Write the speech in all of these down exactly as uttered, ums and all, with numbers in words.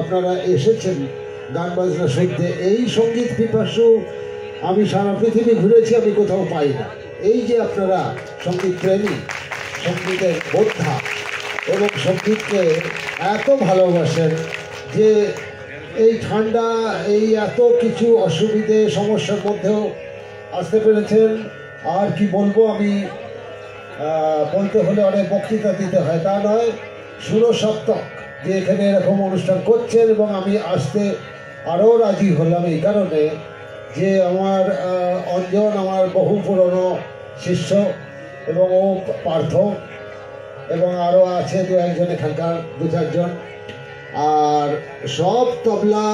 আপনারা এসেছেন গান বাজনা শিখতে এই সঙ্গীত পিপাসু আমি সারা পৃথিবী ঘুরেছি আমি কোথাও পাই না এই যে আপনারা সঙ্গীত প্রেমী সঙ্গীতের বোদ্ধা এবং সঙ্গীতকে এত ভালোবাসেন যে এই ঠান্ডা এই এত কিছু অসুবিধে সমস্যার মধ্যেও আসতে পেরেছেন আর কি বলবো আমি বলতে হলে অনেক বক্তৃতা দিতে হয় তা নয় সুরসপ্তক যে এখানে এরকম অনুষ্ঠান করছেন এবং আমি আসতে আরও রাজি হলাম এই কারণে যে আমার অঞ্জন আমার বহু পুরনো শিষ্য এবং ও পার্থ এবং আরও আছে দু একজন এখানকার দু চারজন আর সব তবলা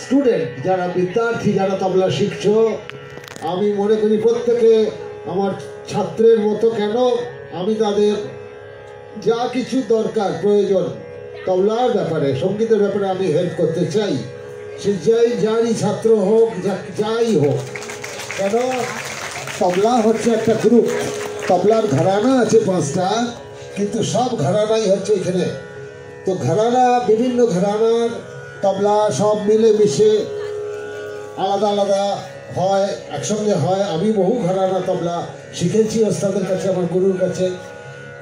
স্টুডেন্ট যারা বিদ্যার্থী যারা তবলা শিখছ আমি মনে করি প্রত্যেকে আমার ছাত্রের মতো কেন আমি তাদের যা কিছু দরকার প্রয়োজন তবলার ব্যাপারে সঙ্গীতের ব্যাপারে আমি হেল্প করতে চাই সে যাই যারই ছাত্র হোক যাই হোক কেন তবলা হচ্ছে একটা গ্রুপ তবলার ঘরানা আছে পাঁচটা কিন্তু সব ঘরানাই হচ্ছে এখানে তো ঘরানা বিভিন্ন ঘরানার তবলা সব মিলে মিশে আলাদা আলাদা হয় একসঙ্গে হয় আমি বহু ঘরানা তবলা শিখেছি ওস্তাদের কাছে আমার গুরুর কাছে